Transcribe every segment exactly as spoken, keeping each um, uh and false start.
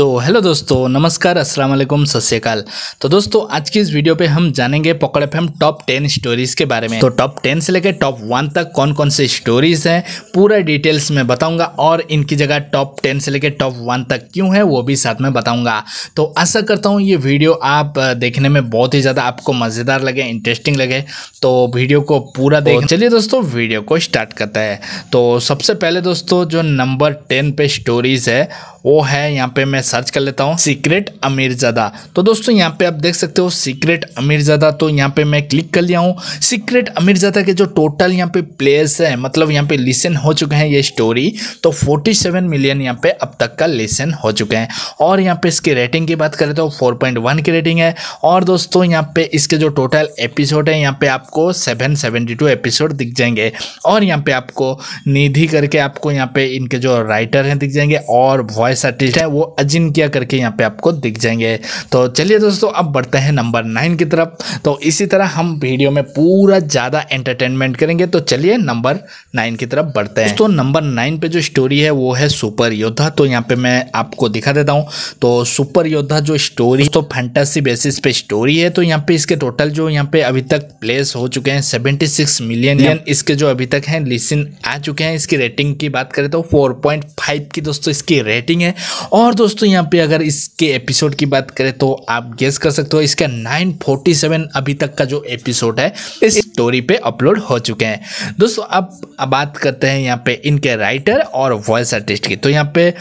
तो हेलो दोस्तों, नमस्कार, अस्सलाम वालेकुम, सत श्री अकाल। तो दोस्तों, आज की इस वीडियो पे हम जानेंगे pocket FM top ten stories के बारे में। तो टॉप टेन से लेकर टॉप वन तक कौन कौन से स्टोरीज़ हैं पूरा डिटेल्स में बताऊंगा, और इनकी जगह टॉप टेन से लेकर टॉप वन तक क्यों है वो भी साथ में बताऊँगा। तो आशा करता हूँ ये वीडियो आप देखने में बहुत ही ज़्यादा आपको मज़ेदार लगे, इंटरेस्टिंग लगे, तो वीडियो को पूरा देख। चलिए दोस्तों, वीडियो को स्टार्ट करते हैं। तो सबसे पहले दोस्तों, जो नंबर टेन पे स्टोरीज़ है वो है, यहाँ पे मैं सर्च कर लेता हूँ, सीक्रेट अमीरजादा। तो दोस्तों यहाँ पे आप देख सकते हो सीक्रेट अमीरजादा। तो यहाँ पे मैं क्लिक कर लिया हूँ। सीक्रेट अमीरजादा के जो टोटल यहाँ पे प्लेस है, मतलब यहाँ पे लिसन हो चुके हैं ये स्टोरी, तो सैंतालीस मिलियन यहाँ पे अब तक का लिसन हो चुके हैं। और यहाँ पे इसकी रेटिंग की बात करें तो फोर पॉइंट वन की रेटिंग है। और दोस्तों यहाँ पे इसके जो टोटल एपिसोड है, यहाँ पे आपको सेवन सेवेंटी टू एपिसोड दिख जाएंगे। और यहाँ पे आपको निधि करके आपको यहाँ पे इनके जो राइटर हैं दिख जाएंगे, और वॉइस आर्टिस्ट है वो अजिंक्या करके यहाँ पे आपको दिख जाएंगे। तो चलिए दोस्तों, अब बढ़ते हैं नंबर नाइन की तरफ। तो इसी तरह हम वीडियो में पूरा ज़्यादा एंटरटेनमेंट करेंगे। तो चलिए नंबर नाइन की तरफ बढ़ते हैं। तो नंबर नाइन पे जो स्टोरी है वो है सुपर योद्धा। तो यहाँ पे मैं आपको दिखा देता हूँ। तो सुपर योद्धा जो स्टोरी तो फैंटेसी बेसिस पे स्टोरी है। तो यहाँ पे इसके टोटल जो यहाँ पे अभी तक प्लेस हो चुके हैं सेवेंटी सिक्स मिलियन इसके जो अभी तक हैं लिसन आ चुके हैं। इसकी रेटिंग की बात करें तो फोर पॉइंट फाइव की दोस्तों इसकी रेटिंग है। और दोस्तों यहाँ पे अगर इसके एपिसोड की बात करें तो आप गेस कर सकते हो इसका नौ सौ सैंतालीस अभी तक का जो एपिसोड है इस स्टोरी पे अपलोड हो चुके हैं। दोस्तों अब बात करते हैं यहाँ पे इनके राइटर और वॉइस आर्टिस्ट की। तो यहाँ पे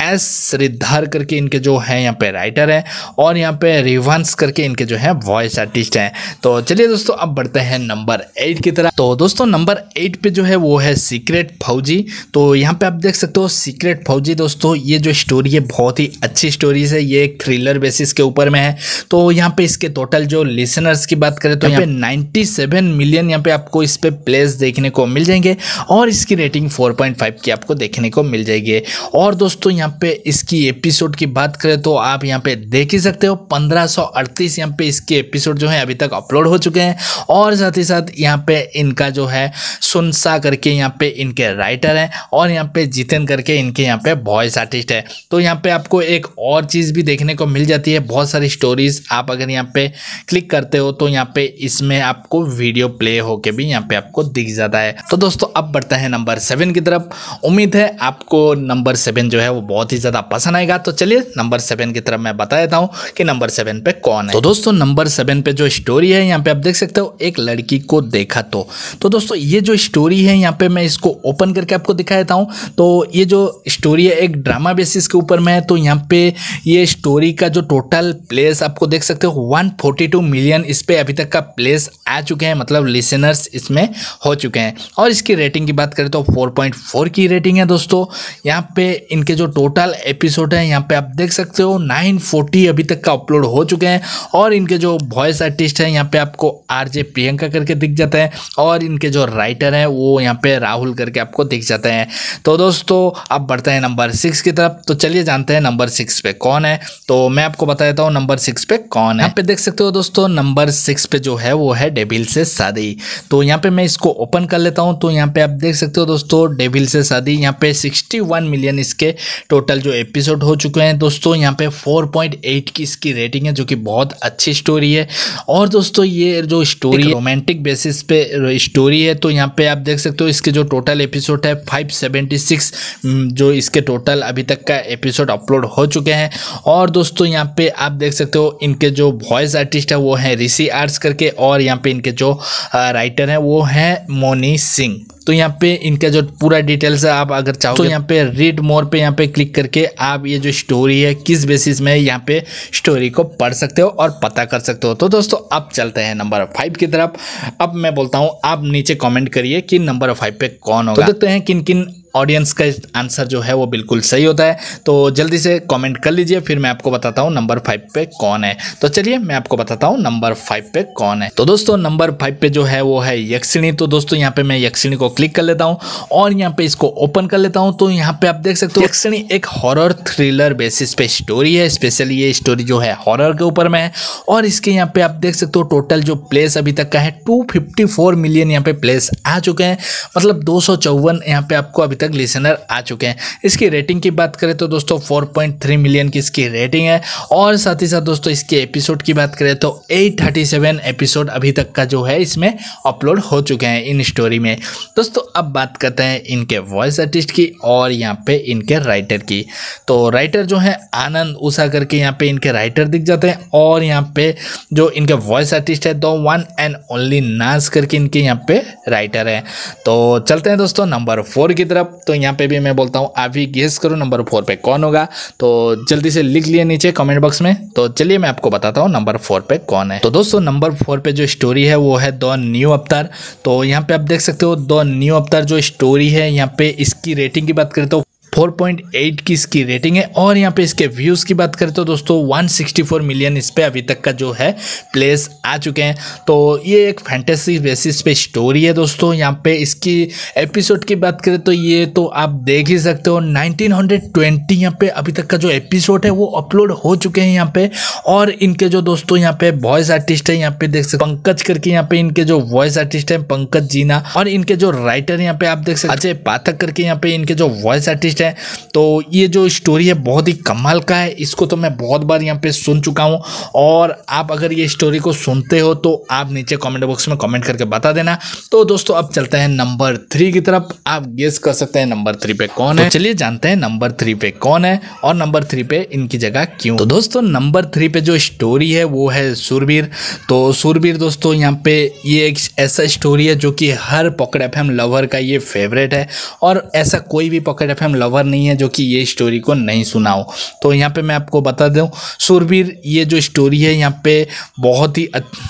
एस श्रीधार करके इनके जो है यहाँ पे राइटर हैं, और यहाँ पे रिवांश करके इनके जो है वॉइस आर्टिस्ट हैं। तो चलिए दोस्तों, अब बढ़ते हैं नंबर एट की तरफ। तो दोस्तों नंबर एट पे जो है वो है सीक्रेट फौजी। तो यहाँ पे आप देख सकते हो सीक्रेट फौजी। दोस्तों ये जो स्टोरी है बहुत ही अच्छी स्टोरीज है, ये थ्रिलर बेसिस के ऊपर में है। तो यहाँ पे इसके टोटल जो लिसनर्स की बात करें तो यहाँ पे नाइन्टी सेवन मिलियन यहाँ पे आपको इस पर प्लेस देखने को मिल जाएंगे, और इसकी रेटिंग फोर पॉइंट फाइव की आपको देखने को मिल जाएगी। और दोस्तों यहाँ पे इसकी एपिसोड की बात करें तो आप यहाँ पे देख ही सकते हो पंद्रह सौ अड़तीस यहाँ पे इसके एपिसोड जो है अभी तक अपलोड हो चुके हैं। और साथ ही साथ यहाँ पे इनका जो है सुनसा करके यहाँ पे इनके राइटर हैं, और यहाँ पे जितन करके इनके यहाँ पे वॉइस आर्टिस्ट है। तो यहाँ पे आपको एक और चीज़ भी देखने को मिल जाती है, बहुत सारी स्टोरीज आप अगर यहाँ पे क्लिक करते हो तो यहाँ पे इसमें आपको वीडियो प्ले होके भी यहाँ पे आपको दिख जाता है। तो दोस्तों अब बढ़ता है नंबर सेवन की तरफ। उम्मीद है आपको नंबर सेवन जो है वो बहुत ही ज़्यादा पसंद आएगा। तो चलिए नंबर सेवन की तरफ मैं बता देता हूँ कि नंबर सेवन पे कौन है। तो दोस्तों नंबर सेवन पे जो स्टोरी है यहाँ पे आप देख सकते हो, एक लड़की को देखा तो। तो दोस्तों ये जो स्टोरी है यहाँ पे मैं इसको ओपन करके आपको दिखा देता हूँ। तो ये जो स्टोरी है एक ड्रामा बेसिस के ऊपर में है। तो यहाँ पे ये स्टोरी का जो टोटल प्लेस आपको देख सकते हो वन फोर्टी टू मिलियन इस पर अभी तक का प्लेस आ चुके हैं, मतलब लिसनर्स इसमें हो चुके हैं। और इसकी रेटिंग की बात करें तो फोर पॉइंट फोर की रेटिंग है। दोस्तों यहाँ पे इनके जो टोटल एपिसोड है यहाँ पे आप देख सकते हो नौ सौ चालीस अभी तक का अपलोड हो चुके हैं। और इनके जो वॉइस आर्टिस्ट हैं यहाँ पे आपको आरजे प्रियंका करके दिख जाते हैं, और इनके जो राइटर हैं वो यहाँ पे राहुल करके आपको दिख जाते हैं। तो दोस्तों अब बढ़ते हैं नंबर सिक्स की तरफ। तो चलिए जानते हैं नंबर सिक्स पे कौन है। तो मैं आपको बता देता हूँ नंबर सिक्स पे कौन है। यहाँ पे देख सकते हो दोस्तों नंबर सिक्स पे जो है वो है डेविल से शादी। तो यहाँ पे मैं इसको ओपन कर लेता हूँ। तो यहाँ पे आप देख सकते हो दोस्तों डेविल से शादी, यहाँ पे सिक्सटी वन मिलियन इसके टोटल जो एपिसोड हो चुके हैं। दोस्तों यहाँ पे फोर पॉइंट एट की इसकी रेटिंग है, जो कि बहुत अच्छी स्टोरी है। और दोस्तों ये जो स्टोरी रोमांटिक बेसिस पे स्टोरी है। तो यहाँ पे आप देख सकते हो इसके जो टोटल एपिसोड है फाइव सेवेंटी सिक्स जो इसके टोटल अभी तक का एपिसोड अपलोड हो चुके हैं। और दोस्तों यहाँ पे आप देख सकते हो इनके जो वॉइस आर्टिस्ट है वो है ऋषि आर्ट्स करके, और यहाँ पे इनके जो राइटर हैं वो हैं मोनी सिंह। तो यहाँ पे इनका जो पूरा डिटेल्स है आप अगर चाहो तो यहाँ पे रीड मोर पे यहाँ पे क्लिक करके आप ये जो स्टोरी है किस बेसिस में यहाँ पे स्टोरी को पढ़ सकते हो और पता कर सकते हो। तो दोस्तों अब चलते हैं नंबर फाइव की तरफ। अब मैं बोलता हूँ आप नीचे कमेंट करिए कि नंबर फाइव पे कौन होगा। तो देखते हैं किन किन ऑडियंस का आंसर जो है वो बिल्कुल सही होता है। तो जल्दी से कमेंट कर लीजिए, फिर मैं आपको बताता हूँ नंबर फाइव पे कौन है। तो चलिए मैं आपको बताता हूँ नंबर फाइव पे कौन है। तो दोस्तों नंबर फाइव पे जो है वो है यक्षिणी। तो दोस्तों यहाँ पे मैं यक्षिणी को क्लिक कर लेता हूँ और यहाँ पे इसको ओपन कर लेता हूँ। तो यहाँ पे आप देख सकते हो यक्षिणी एक हॉरर थ्रिलर बेसिस पे स्टोरी है। स्पेशली ये स्टोरी जो है हॉरर के ऊपर में है। और इसके यहाँ पे आप देख सकते हो टोटल जो प्लेस अभी तक का है टू फिफ्टी फोर मिलियन यहाँ पे प्लेस आ चुके हैं, मतलब दो सौ चौवन यहाँ पे आपको अभी तक लिसनर आ चुके हैं। इसकी रेटिंग की बात करें तो दोस्तों चार पॉइंट तीन मिलियन की इसकी रेटिंग है और साथ ही साथ दोस्तों इसके एपिसोड की बात करें तो आठ सौ सैंतीस एपिसोड अभी तक का जो है इसमें अपलोड हो चुके हैं इन स्टोरी में। दोस्तों अब बात करते हैं इनके वॉइस आर्टिस्ट की और यहाँ पे इनके राइटर की। तो राइटर जो है आनंद उषा करके यहाँ पे इनके राइटर दिख जाते हैं और यहाँ पे जो इनके वॉइस आर्टिस्ट है दो वन एंड ओनली नाज करके इनके यहाँ पे राइटर है। तो चलते हैं दोस्तों नंबर फोर की तरफ। तो यहाँ पे भी मैं बोलता हूँ आप ही गेस करो नंबर फोर पे कौन होगा, तो जल्दी से लिख लिए नीचे कमेंट बॉक्स में। तो चलिए मैं आपको बताता हूँ नंबर फोर पे कौन है। तो दोस्तों नंबर फोर पे जो स्टोरी है वो है दो न्यू अवतर। तो यहाँ पे आप देख सकते हो दो न्यू अवतर जो स्टोरी है यहाँ पे इसकी रेटिंग की बात करें तो चार पॉइंट आठ की इसकी रेटिंग है और यहाँ पे इसके व्यूज़ की बात करें तो दोस्तों एक सौ चौंसठ मिलियन इस पे अभी तक का जो है प्लेस आ चुके हैं। तो ये एक फैंटेसी बेसिस पे स्टोरी है दोस्तों। यहाँ पे इसकी एपिसोड की बात करें तो ये तो आप देख ही सकते हो उन्नीस सौ बीस यहाँ पे अभी तक का जो एपिसोड है वो अपलोड हो चुके हैं यहाँ पे। और इनके जो दोस्तों यहाँ पे वॉइस आर्टिस्ट है यहाँ पे देख सकते पंकज करके यहाँ पे इनके जो वॉइस आर्टिस्ट है पंकज जीना और इनके जो राइटर यहाँ पे आप देख सकते अजय पाठक करके यहाँ पे इनके जो वॉइस आर्टिस्ट है। तो ये जो स्टोरी है बहुत ही कमाल का है, इसको तो मैं बहुत बार यहाँ पे सुन चुका हूँ और आप अगर ये स्टोरी को सुनते हो तो आप नीचे कमेंट बॉक्स में कमेंट करके बता देना। तो दोस्तों अब चलते हैं नंबर थ्री की तरफ। आप गेस कर सकते हैं नंबर थ्री पे कौन है। तो चलिए जानते हैं नंबर थ्री पे कौन है और नंबर थ्री पे इनकी जगह क्यों। तो दोस्तों नंबर थ्री पे जो स्टोरी है वो है सुरबीर। तो सुरबीर दोस्तों यहाँ पे ये एक ऐसा स्टोरी है जो कि हर पॉकेट एफएम लवर का ये फेवरेट है और ऐसा कोई भी पॉकेट एफएम लवर नहीं है जो कि ये स्टोरी को नहीं सुना हो। तो यहाँ पे मैं आपको बता दूं सुरबीर ये जो स्टोरी है यहाँ पे बहुत ही अच्छा।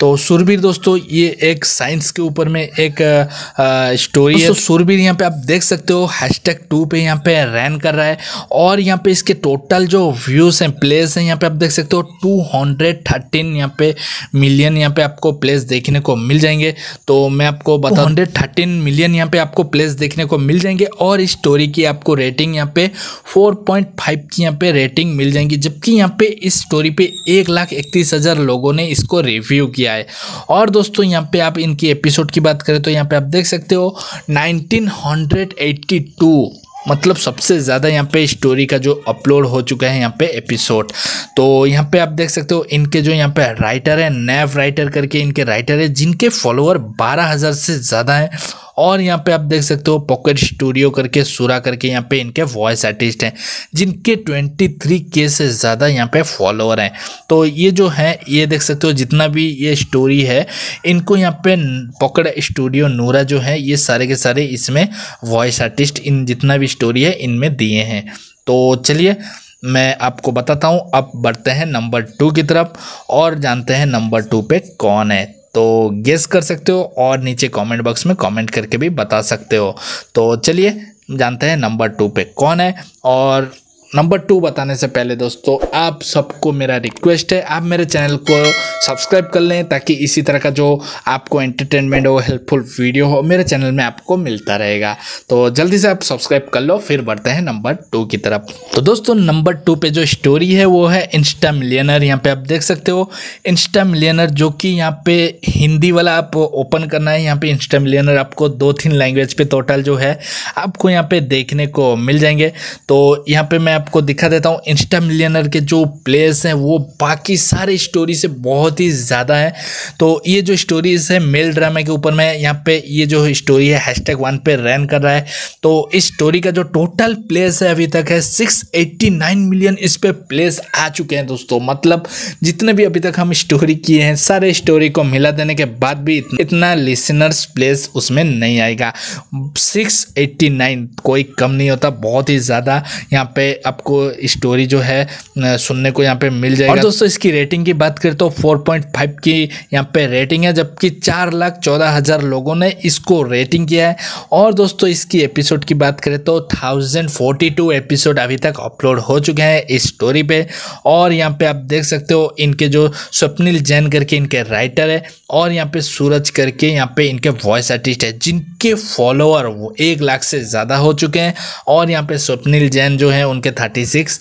तो सुरबीर दोस्तों ये एक साइंस के ऊपर में एक आ, स्टोरी है। तो सुरबीर यहाँ पे आप देख सकते हो हैशटैग टू पे यहाँ पे रन कर रहा है और यहाँ पे इसके टोटल जो व्यूज़ हैं प्लेस हैं यहाँ पे आप देख सकते हो टू हंड्रेड थर्टीन यहाँ पे मिलियन यहाँ पे आपको प्लेस देखने को मिल जाएंगे। तो मैं आपको बता हंड्रेड थर्टीन मिलियन यहाँ पे आपको प्लेस देखने को मिल जाएंगे और इस स्टोरी की आपको रेटिंग यहाँ पे फोर पॉइंट फाइव की यहाँ पे रेटिंग मिल जाएंगी, जबकि यहाँ पे इस स्टोरी पे एक लाख इकतीस हज़ार लोगों ने इसको रिव्यू किया है। और दोस्तों यहाँ पे आप इनकी एपिसोड की बात करें तो यहाँ पे आप देख सकते हो उन्नीस सौ बयासी मतलब सबसे ज़्यादा यहाँ पे स्टोरी का जो अपलोड हो चुका है यहाँ पे एपिसोड। तो यहाँ पे आप देख सकते हो इनके जो यहाँ पे राइटर है नैव राइटर करके इनके राइटर है जिनके फॉलोअर बारह हज़ार से ज़्यादा हैं। और यहाँ पे आप देख सकते हो पॉकेट स्टूडियो करके सूरा करके यहाँ पे इनके वॉइस आर्टिस्ट हैं जिनके तेईस हज़ार से ज़्यादा यहाँ पे फॉलोअर हैं। तो ये जो है ये देख सकते हो जितना भी ये स्टोरी है इनको यहाँ पे पॉकेट स्टूडियो नूरा जो है ये सारे के सारे इसमें वॉइस आर्टिस्ट इन जितना भी स्टोरी है इनमें दिए हैं। तो चलिए मैं आपको बताता हूँ। अब बढ़ते हैं नंबर टू की तरफ और जानते हैं नंबर टू पे कौन है। तो गेस कर सकते हो और नीचे कमेंट बॉक्स में कमेंट करके भी बता सकते हो। तो चलिए जानते हैं नंबर टू पे कौन है। और नंबर टू बताने से पहले दोस्तों आप सबको मेरा रिक्वेस्ट है आप मेरे चैनल को सब्सक्राइब कर लें ताकि इसी तरह का जो आपको एंटरटेनमेंट हो हेल्पफुल वीडियो हो मेरे चैनल में आपको मिलता रहेगा। तो जल्दी से आप सब्सक्राइब कर लो। फिर बढ़ते हैं नंबर टू की तरफ। तो दोस्तों नंबर टू पे जो स्टोरी है वो है इंस्टा मिलियनर। यहाँ पे आप देख सकते हो इंस्टा मिलियनर जो कि यहाँ पे हिंदी वाला आप ओपन करना है। यहाँ पे इंस्टा मिलियनर आपको दो तीन लैंग्वेज पे टोटल जो है आपको यहाँ पे देखने को मिल जाएंगे। तो यहाँ पे मैं आपको दिखा देता हूँ इंस्टा मिलियनर के जो प्लेस हैं वो बाकी सारे स्टोरी से बहुत ही ज़्यादा है। तो ये जो स्टोरीज है मेल ड्रामा के ऊपर में यहाँ पे ये जो स्टोरी है हैशटैग वन पे रन कर रहा है। तो इस स्टोरी का जो टोटल प्लेस है अभी तक है छह सौ नवासी मिलियन इस पे प्लेस आ चुके हैं दोस्तों। मतलब जितने भी अभी तक हम स्टोरी किए हैं सारे स्टोरी को मिला देने के बाद भी इतना लिसनर्स प्लेस उसमें नहीं आएगा। छह सौ नवासी कोई कम नहीं होता, बहुत ही ज़्यादा यहाँ पे आपको स्टोरी जो है सुनने को यहाँ पे मिल जाएगा। और दोस्तों इसकी रेटिंग की बात करें तो चार पॉइंट पाँच की यहाँ पे रेटिंग है, जबकि चार लाख चौदह हज़ार लोगों ने इसको रेटिंग किया है। और दोस्तों इसकी एपिसोड की बात करें तो एक हज़ार बयालीस एपिसोड अभी तक अपलोड हो चुके हैं इस स्टोरी पे। और यहाँ पे आप देख सकते हो इनके जो स्वप्निल जैन करके इनके राइटर है और यहाँ पे सूरज करके यहाँ पे इनके वॉइस आर्टिस्ट है जिनके फॉलोअर वो एक लाख से ज़्यादा हो चुके हैं। और यहाँ पे स्वप्निल जैन जो है उनके थर्टी सिक्स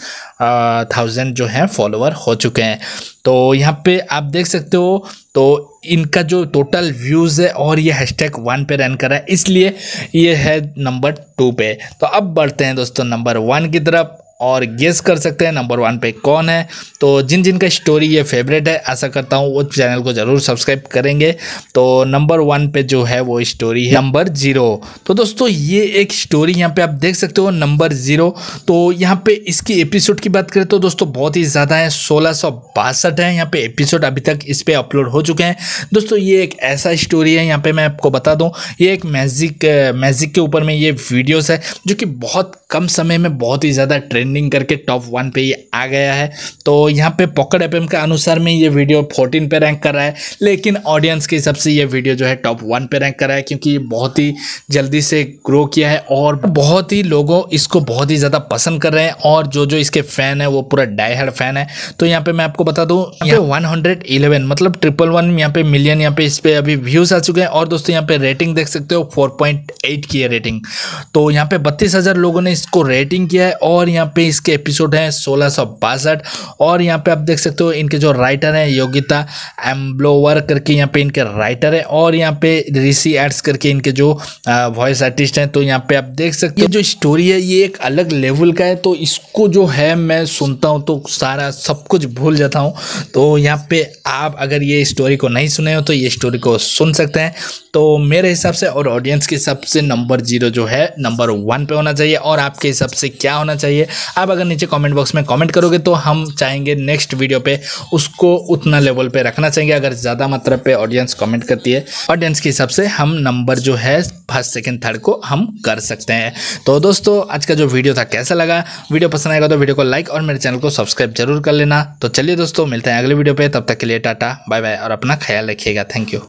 थाउजेंड जो है फॉलोअर हो चुके हैं। तो यहाँ पे आप देख सकते हो। तो इनका जो टोटल व्यूज़ है और ये हैशटैग वन पे रन कर रहा है, इसलिए ये है नंबर टू पे। तो अब बढ़ते हैं दोस्तों नंबर वन की तरफ और गेस कर सकते हैं नंबर वन पे कौन है। तो जिन जिन का स्टोरी ये फेवरेट है, आशा करता हूँ वो चैनल को ज़रूर सब्सक्राइब करेंगे। तो नंबर वन पे जो है वो स्टोरी है नंबर ज़ीरो। तो दोस्तों ये एक स्टोरी यहाँ पे आप देख सकते हो नंबर ज़ीरो। तो यहाँ पे इसकी एपिसोड की बात करें तो दोस्तों बहुत ही ज़्यादा है, सोलह सौ बासठ है यहाँ पे एपिसोड अभी तक इस पर अपलोड हो चुके हैं। दोस्तों ये एक ऐसा स्टोरी है, यहाँ पर मैं आपको बता दूँ, ये एक मैजिक मैजिक के ऊपर में ये वीडियोज़ है जो कि बहुत कम समय में बहुत ही ज़्यादा ट्रेंड करके टॉप वन पे ये आ गया है। तो यहाँ पे पॉकेट एफएम के अनुसार में ये वीडियो चौदह पे रैंक कर रहा है, लेकिन ऑडियंस के हिसाब से ये वीडियो जो है टॉप वन पे रैंक कर रहा है, क्योंकि ये बहुत ही जल्दी से ग्रो किया है और बहुत ही लोगों इसको बहुत ही ज़्यादा पसंद कर रहे हैं और जो जो इसके फैन है वो पूरा डाईहार्ड फैन है। तो यहाँ पे मैं आपको बता दूँ यहाँ पे वन हंड्रेड इलेवन मतलब ट्रिपल वन यहाँ पे मिलियन यहाँ पे इस पर अभी व्यूज आ चुके हैं। और दोस्तों यहाँ पे रेटिंग देख सकते हो फोर पॉइंट एट की है रेटिंग। तो यहाँ पे बत्तीस हज़ार लोगों ने इसको रेटिंग किया है और यहाँ पे इसके एपिसोड हैं सोलह सौ बासठ। और यहाँ पे आप देख सकते हो इनके जो राइटर हैं योगिता एम्ब्लोवर करके यहाँ पे इनके राइटर हैं और यहाँ पे ऋषि एड्स करके इनके जो वॉइस आर्टिस्ट हैं। तो यहाँ पे आप देख सकते हो जो स्टोरी है ये एक अलग लेवल का है। तो इसको जो है मैं सुनता हूँ तो सारा सब कुछ भूल जाता हूँ। तो यहाँ पे आप अगर ये स्टोरी को नहीं सुने हो तो ये स्टोरी को सुन सकते हैं। तो मेरे हिसाब से और ऑडियंस के हिसाब से नंबर ज़ीरो जो है नंबर वन पे होना चाहिए। और आपके हिसाब से क्या होना चाहिए, आप अगर नीचे कमेंट बॉक्स में कमेंट करोगे तो हम चाहेंगे नेक्स्ट वीडियो पे उसको उतना लेवल पे रखना चाहेंगे। अगर ज़्यादा मात्रा पे ऑडियंस कमेंट करती है, ऑडियंस के हिसाब से हम नंबर जो है फर्स्ट सेकंड थर्ड को हम कर सकते हैं। तो दोस्तों आज का जो वीडियो था कैसा लगा, वीडियो पसंद आएगा तो वीडियो को लाइक और मेरे चैनल को सब्सक्राइब जरूर कर लेना। तो चलिए दोस्तों मिलते हैं अगले वीडियो पर, तब तक के लिए टाटा बाय बाय और अपना ख्याल रखिएगा। Thank you.